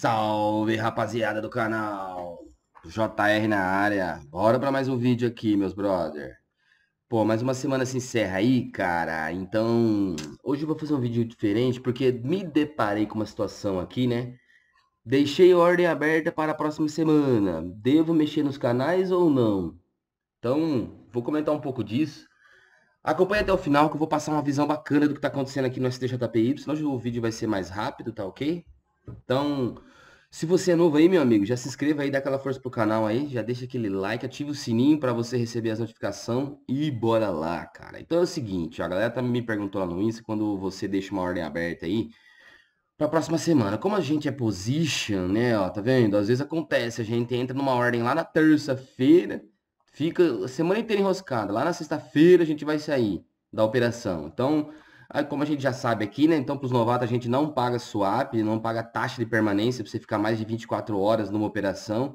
Salve, rapaziada do canal, JR na área. Bora pra mais um vídeo aqui, meus brother. Pô, mais uma semana se encerra aí, cara. Então, hoje eu vou fazer um vídeo diferente, porque me deparei com uma situação aqui, né? Deixei ordem aberta para a próxima semana. Devo mexer nos canais ou não? Então, vou comentar um pouco disso. Acompanhe até o final que eu vou passar uma visão bacana do que tá acontecendo aqui no SDJPY. Hoje o vídeo vai ser mais rápido, tá ok? Então, se você é novo aí, meu amigo, já se inscreva aí, dá aquela força pro canal aí, já deixa aquele like, ativa o sininho pra você receber as notificações e bora lá, cara. Então é o seguinte, a galera também me perguntou lá no Insta, quando você deixa uma ordem aberta aí pra próxima semana, como a gente é position, né, ó, tá vendo? Às vezes acontece, a gente entra numa ordem lá na terça-feira, fica a semana inteira enroscada, lá na sexta-feira a gente vai sair da operação, então... Aí, como a gente já sabe aqui, né? Então, para os novatos, a gente não paga swap, não paga taxa de permanência para você ficar mais de 24 horas numa operação.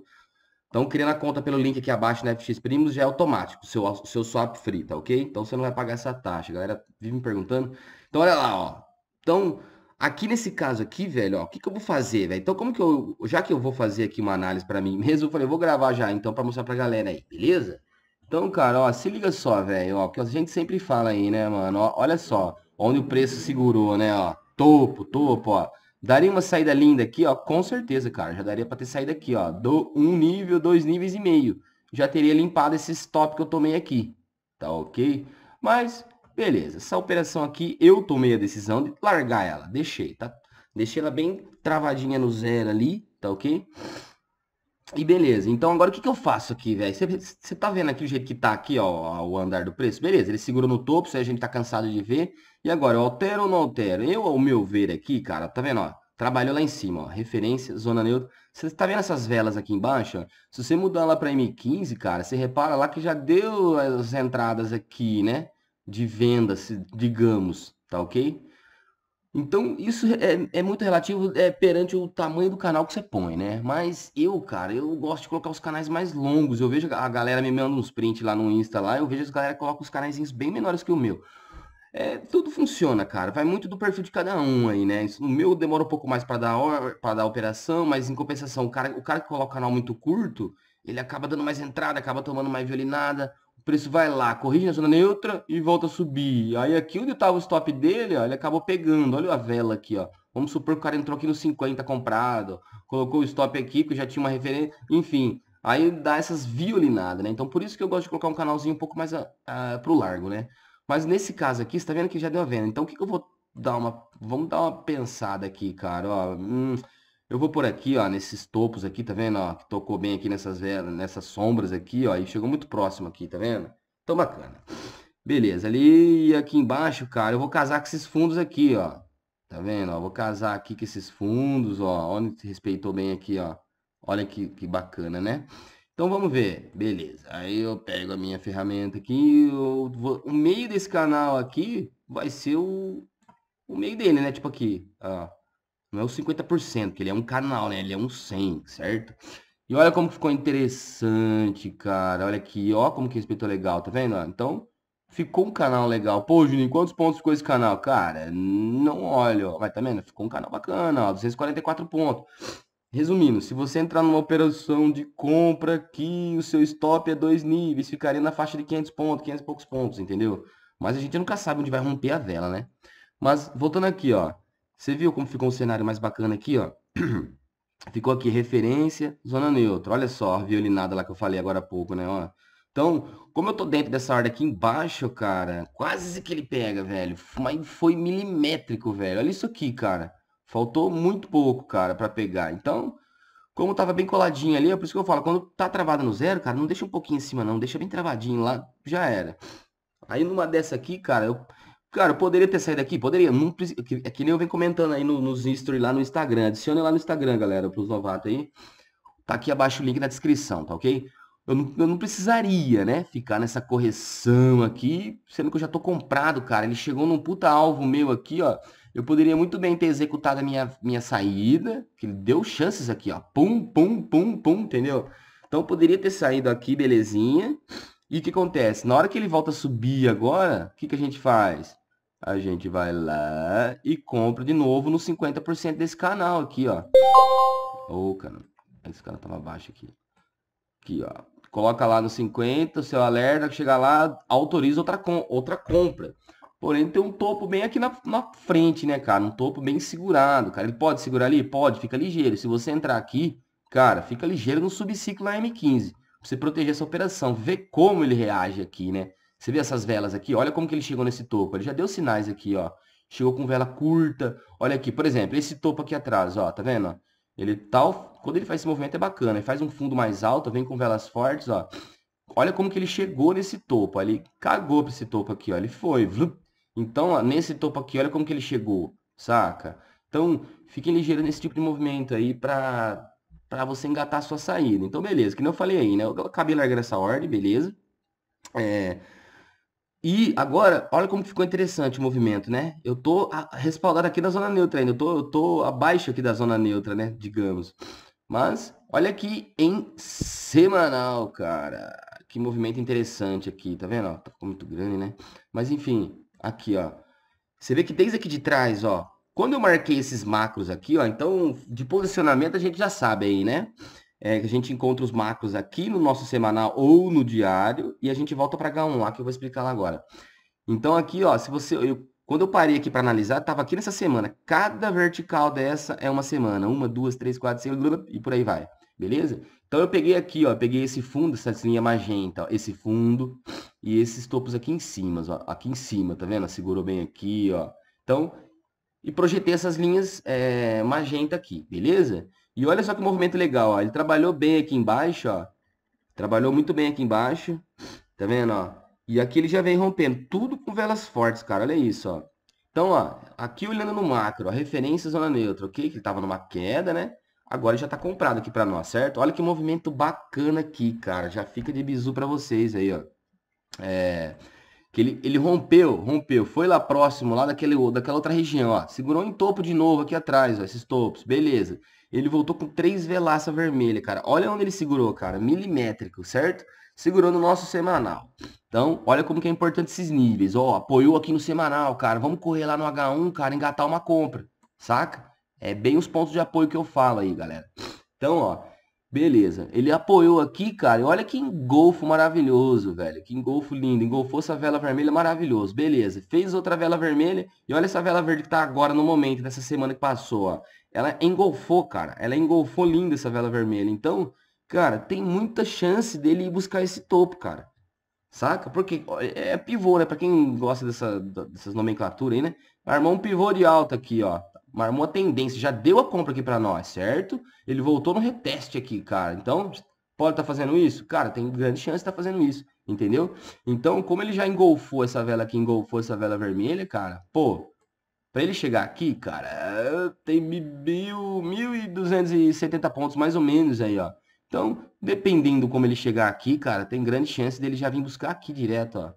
Então, criando a conta pelo link aqui abaixo na FX Primus já é automático, seu swap free, tá ok? Então, você não vai pagar essa taxa. A galera vive me perguntando. Então, olha lá, ó. Então, aqui nesse caso aqui, velho, ó, o que que eu vou fazer, velho? Então, como que eu... Já que eu vou fazer aqui uma análise para mim mesmo, eu falei, eu vou gravar já, então, para mostrar para a galera aí, beleza? Então, cara, ó, se liga só, velho, ó, que a gente sempre fala aí, né, mano? Ó, olha só. Onde o preço segurou, né, ó, topo, ó, daria uma saída linda aqui, ó, com certeza, cara, já daria pra ter saído aqui, ó, do um nível, dois níveis e meio, já teria limpado esse stop que eu tomei aqui, tá ok? Mas, beleza, essa operação aqui, eu tomei a decisão de largar ela, deixei, tá? Deixei ela bem travadinha no zero ali, tá ok? E beleza, então agora o que que eu faço aqui, velho? Você tá vendo aqui o jeito que tá aqui, ó, o andar do preço? Beleza, ele segurou no topo, isso aí a gente tá cansado de ver. E agora, eu altero ou não altero? Eu, ao meu ver aqui, cara, tá vendo, ó? Trabalhou lá em cima, ó, referência, zona neutra. Você tá vendo essas velas aqui embaixo, ó? Se você mudar lá pra M15, cara, você repara lá que já deu as entradas aqui, né? De vendas, digamos, tá ok? Então, isso é muito relativo perante o tamanho do canal que você põe, né? Mas eu, cara, eu gosto de colocar os canais mais longos. Eu vejo a galera me mandando uns prints lá no Insta, lá. Eu vejo as galera colocam os canaizinhos bem menores que o meu. É, tudo funciona, cara. Vai muito do perfil de cada um aí, né? O meu demora um pouco mais para dar operação, mas em compensação, o cara que coloca o canal muito curto, ele acaba dando mais entrada, acaba tomando mais violinada. O preço vai lá, corrige na zona neutra e volta a subir. Aí aqui onde estava o stop dele, ó, ele acabou pegando. Olha a vela aqui, ó. Vamos supor que o cara entrou aqui no 50 comprado, colocou o stop aqui, que já tinha uma referência. Enfim, aí dá essas violinadas, né? Então por isso que eu gosto de colocar um canalzinho um pouco mais pro largo, né? Mas nesse caso aqui, você tá vendo que já deu a venda. Então o que que eu vou dar uma... Vamos dar uma pensada aqui, cara, ó. Eu vou por aqui, ó, nesses topos aqui, tá vendo, ó, que tocou bem aqui nessas velas, nessas sombras aqui, ó, e chegou muito próximo aqui, tá vendo? Então, bacana. Beleza, ali e aqui embaixo, cara, eu vou casar com esses fundos aqui, ó, tá vendo, ó, vou casar aqui com esses fundos, ó, onde se respeitou bem aqui, ó, olha que bacana, né? Então, vamos ver, beleza, aí eu pego a minha ferramenta aqui, o meio desse canal aqui vai ser o meio dele, né, tipo aqui, ó. Não é o 50%, que ele é um canal, né? Ele é um 100, certo? E olha como ficou interessante, cara. Olha aqui, ó, como que respeitou legal, tá vendo? Então, ficou um canal legal. Pô, Juninho, quantos pontos ficou esse canal? Cara, não olha, ó. Mas tá vendo? Ficou um canal bacana, ó, 244 pontos. Resumindo, se você entrar numa operação de compra aqui, o seu stop é dois níveis, ficaria na faixa de 500 pontos, 500 e poucos pontos, entendeu? Mas a gente nunca sabe onde vai romper a vela, né? Mas, voltando aqui, ó. Você viu como ficou um cenário mais bacana aqui, ó? Ficou aqui referência, zona neutra. Olha só a violinada lá que eu falei agora há pouco, né? Ó. Então, como eu tô dentro dessa ordem aqui embaixo, cara, quase que ele pega, velho. Mas foi milimétrico, velho. Olha isso aqui, cara. Faltou muito pouco, cara, pra pegar. Então, como tava bem coladinho ali, é por isso que eu falo, quando tá travado no zero, cara, não deixa um pouquinho em cima, não. Deixa bem travadinho lá, já era. Aí numa dessa aqui, cara, eu poderia ter saído aqui, poderia, não, é que nem eu venho comentando aí nos stories lá no Instagram, adicione lá no Instagram, galera, pros novatos aí, tá aqui abaixo o link na descrição, tá ok? Eu não precisaria, né, ficar nessa correção aqui, sendo que eu já tô comprado, cara, ele chegou num puta alvo meu aqui, ó, eu poderia muito bem ter executado a minha saída, que ele deu chances aqui, ó, pum, entendeu? Então eu poderia ter saído aqui, belezinha, e o que acontece? Na hora que ele volta a subir agora, o que que a gente faz? A gente vai lá e compra de novo no 50% desse canal aqui, ó. Ô, cara, esse cara tava baixo aqui. Aqui, ó. Coloca lá no 50, o seu alerta, que chegar lá, autoriza outra compra. Porém, tem um topo bem aqui na frente, né, cara? Um topo bem segurado, cara. Ele pode segurar ali? Pode, fica ligeiro. Se você entrar aqui, cara, fica ligeiro no subciclo na M15. Pra você proteger essa operação. Vê como ele reage aqui, né? Você vê essas velas aqui? Olha como que ele chegou nesse topo. Ele já deu sinais aqui, ó. Chegou com vela curta. Olha aqui, por exemplo, esse topo aqui atrás, ó. Tá vendo, ó? Ele tal, quando ele faz esse movimento é bacana, ele faz um fundo mais alto, vem com velas fortes, ó. Olha como que ele chegou nesse topo, ó. Ele cagou para esse topo aqui, ó. Ele foi, vlup. Então, ó, nesse topo aqui, olha como que ele chegou, saca? Então, fiquem ligeiros nesse tipo de movimento aí para você engatar a sua saída. Então, beleza, que nem eu falei aí, né? Eu acabei largando essa ordem, beleza? E agora, olha como ficou interessante o movimento, né? Eu tô respaldado aqui na zona neutra ainda. Eu tô abaixo aqui da zona neutra, né? Digamos. Mas, olha aqui em semanal, cara. Que movimento interessante aqui, tá vendo? Ó, tá muito grande, né? Mas, enfim, aqui, ó. Você vê que desde aqui de trás, ó. Quando eu marquei esses macros aqui, ó. Então, de posicionamento a gente já sabe aí, né? Que a gente encontra os macros aqui no nosso semanal ou no diário, e a gente volta para H1 lá, que eu vou explicar lá agora. Então aqui, ó, se você, quando eu parei aqui para analisar, estava aqui nessa semana. Cada vertical dessa é uma semana. Uma, duas, três, quatro, seis, e por aí vai. Beleza? Então eu peguei aqui, ó, peguei esse fundo, essa linha magenta, ó, esse fundo e esses topos aqui em cima, ó, aqui em cima, tá vendo? Segurou bem aqui, ó. Então, e projetei essas linhas magenta aqui, beleza? E olha só que movimento legal, ó. Ele trabalhou bem aqui embaixo, ó. Trabalhou muito bem aqui embaixo. Tá vendo, ó? E aqui ele já vem rompendo. Tudo com velas fortes, cara. Olha isso, ó. Então, ó. Aqui olhando no macro, ó. Referência zona neutra, ok? Que ele tava numa queda, né? Agora ele já tá comprado aqui pra nós, certo? Olha que movimento bacana aqui, cara. Já fica de bizu pra vocês aí, ó. Que ele rompeu. Foi lá próximo, lá daquela outra região, ó. Segurou em topo de novo aqui atrás, ó. Esses topos. Beleza. Ele voltou com três velaças vermelhas, cara. Olha onde ele segurou, cara. Milimétrico, certo? Segurou no nosso semanal. Então, olha como que é importante esses níveis. Ó, apoiou aqui no semanal, cara. Vamos correr lá no H1, cara, engatar uma compra. Saca? É bem os pontos de apoio que eu falo aí, galera. Então, ó. Beleza. Ele apoiou aqui, cara. E olha que engolfo maravilhoso, velho. Que engolfo lindo. Engolfou essa vela vermelha, maravilhoso. Beleza. Fez outra vela vermelha. E olha essa vela verde que tá agora no momento, dessa semana que passou, ó. Ela engolfou, cara. Ela engolfou linda essa vela vermelha. Então, cara, tem muita chance dele ir buscar esse topo, cara. Saca? Porque é pivô, né? Pra quem gosta dessas nomenclaturas aí, né? Armou um pivô de alta aqui, ó. Armou a tendência. Já deu a compra aqui pra nós, certo? Ele voltou no reteste aqui, cara. Então, pode tá fazendo isso? Cara, tem grande chance de tá fazendo isso. Entendeu? Então, como ele já engolfou essa vela aqui, engolfou essa vela vermelha, cara. Pô. Para ele chegar aqui, cara, tem 1.270 pontos mais ou menos aí, ó. Então, dependendo como ele chegar aqui, cara, tem grande chance dele já vir buscar aqui direto, ó.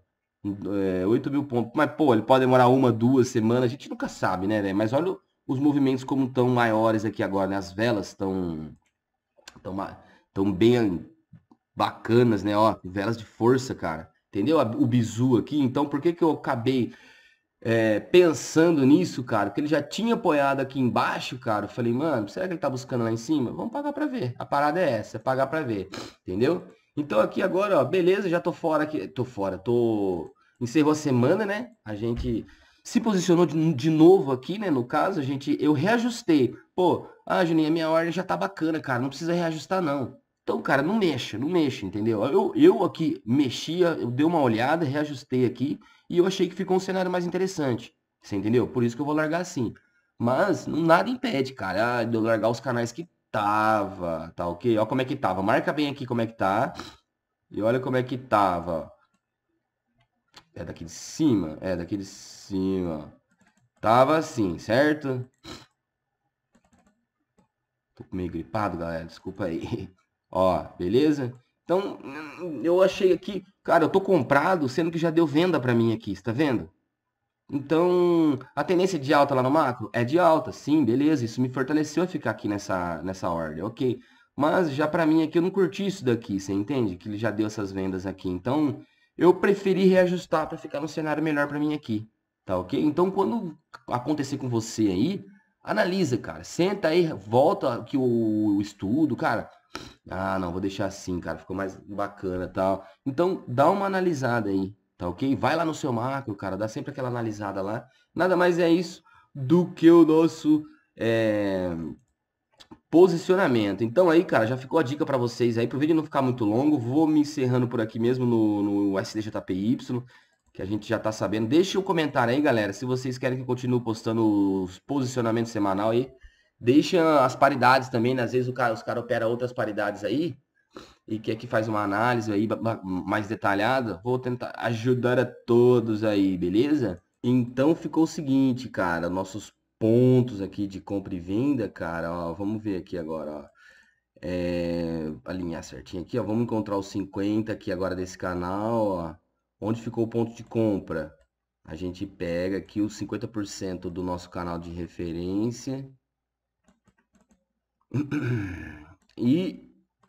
8.000 pontos. Mas, pô, ele pode demorar uma, duas semanas. A gente nunca sabe, né, velho? Mas olha os movimentos como estão maiores aqui agora, né? As velas estão bem bacanas, né? Ó, velas de força, cara. Entendeu? O bizu aqui. Então, por que que eu acabei... pensando nisso, cara, que ele já tinha apoiado aqui embaixo, cara, eu falei, mano, será que ele tá buscando lá em cima? Vamos pagar pra ver, a parada é essa, pagar pra ver, entendeu? Então aqui agora, ó, beleza, já tô fora aqui, encerrou a semana, né, a gente se posicionou de novo aqui, né, no caso, eu reajustei, pô, Juninho, a minha ordem já tá bacana, cara, não precisa reajustar não. Então, cara, não mexa, entendeu? Eu aqui mexia, eu dei uma olhada, reajustei aqui e eu achei que ficou um cenário mais interessante. Você entendeu? Por isso que eu vou largar assim. Mas nada impede, cara, de eu largar os canais que tava, tá ok? Olha como é que tava. Marca bem aqui como é que tá. E olha como é que tava. É daqui de cima? É daqui de cima. Tava assim, certo? Tô meio gripado, galera. Desculpa aí. Ó, beleza? Então, eu achei aqui... Cara, eu tô comprado, sendo que já deu venda pra mim aqui, você tá vendo? Então, a tendência de alta lá no macro é de alta, sim, beleza. Isso me fortaleceu a ficar aqui nessa ordem, ok. Mas já pra mim aqui, eu não curti isso daqui, você entende? Que ele já deu essas vendas aqui. Então, eu preferi reajustar pra ficar num cenário melhor pra mim aqui, tá ok? Então, quando acontecer com você aí... Analisa, cara. Senta aí, volta que o estudo, cara. Ah, não, vou deixar assim, cara. Ficou mais bacana, tal. Então, dá uma analisada aí, tá ok? Vai lá no seu macro, cara. Dá sempre aquela analisada lá. Nada mais é isso do que o nosso posicionamento. Então aí, cara, já ficou a dica para vocês aí. Pro vídeo não ficar muito longo, vou me encerrando por aqui mesmo no USDJPY, que a gente já tá sabendo. Deixa o comentário aí, galera, se vocês querem que eu continue postando os posicionamentos semanal aí. Deixa as paridades também, né? Às vezes os caras operam outras paridades aí e que aqui faz uma análise aí mais detalhada. Vou tentar ajudar a todos aí, beleza? Então ficou o seguinte, cara, nossos pontos aqui de compra e venda, cara, ó, vamos ver aqui agora, ó, alinhar certinho aqui, ó, vamos encontrar os 50 aqui agora desse canal, ó, onde ficou o ponto de compra, a gente pega aqui os 50% do nosso canal de referência e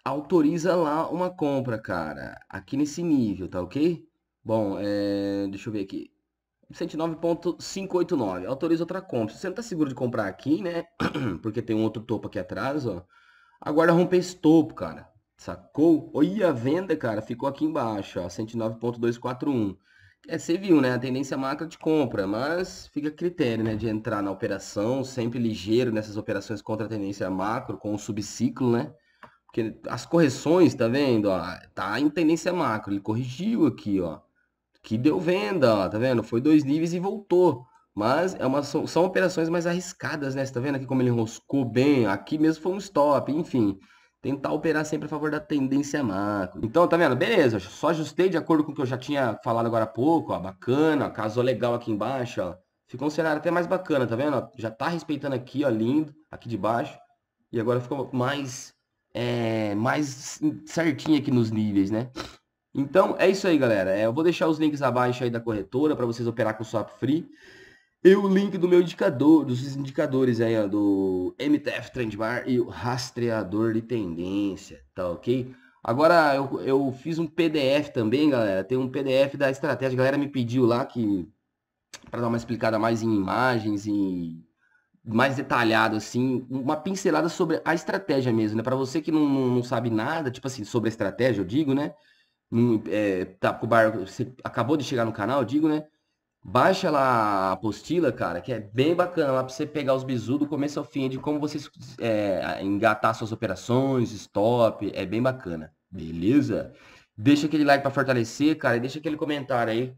autoriza lá uma compra, cara, aqui nesse nível, tá ok? Bom, deixa eu ver aqui. 109.589, autoriza outra compra. Se você não tá seguro de comprar aqui, né? Porque tem um outro topo aqui atrás, ó. Agora romper esse topo, cara. Sacou? Olha a venda, cara. Ficou aqui embaixo, ó. 109.241. Você viu, né? A tendência macro de compra. Mas fica a critério, né? De entrar na operação. Sempre ligeiro nessas operações contra a tendência macro, com o subciclo, né? Porque as correções, tá vendo? Ó, tá em tendência macro. Ele corrigiu aqui, ó. Que deu venda, ó, tá vendo? Foi dois níveis e voltou. Mas são operações mais arriscadas, né? Você tá vendo aqui como ele roscou bem? Aqui mesmo foi um stop, enfim. Tentar operar sempre a favor da tendência macro. Então, tá vendo? Beleza, só ajustei de acordo com o que eu já tinha falado agora há pouco, ó. Bacana, ó, casou legal aqui embaixo, ó. Ficou um cenário até mais bacana, tá vendo? Ó, já tá respeitando aqui, ó, lindo, aqui de baixo. E agora ficou mais certinho aqui nos níveis, né? Então, é isso aí, galera. Eu vou deixar os links abaixo aí da corretora para vocês operar com o Swap Free. E o link do meu indicador, dos indicadores aí, ó, do MTF Trendbar e o rastreador de tendência, tá ok? Agora, eu fiz um PDF também, galera. Tem um PDF da estratégia. A galera me pediu lá que para dar uma explicada mais em imagens e mais detalhado, assim, uma pincelada sobre a estratégia mesmo, né? Para você que não sabe nada, tipo assim, sobre a estratégia, eu digo, né? Tá, você acabou de chegar no canal, eu digo, né? Baixa lá a apostila, cara, que é bem bacana lá pra você pegar os bizu do começo ao fim, de como você engatar suas operações, stop, é bem bacana, beleza? Deixa aquele like pra fortalecer, cara, e deixa aquele comentário aí,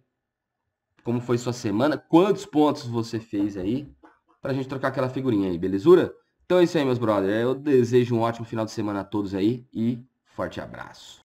como foi sua semana, quantos pontos você fez aí, pra gente trocar aquela figurinha aí, belezura? Então é isso aí, meus brothers, eu desejo um ótimo final de semana a todos aí e forte abraço.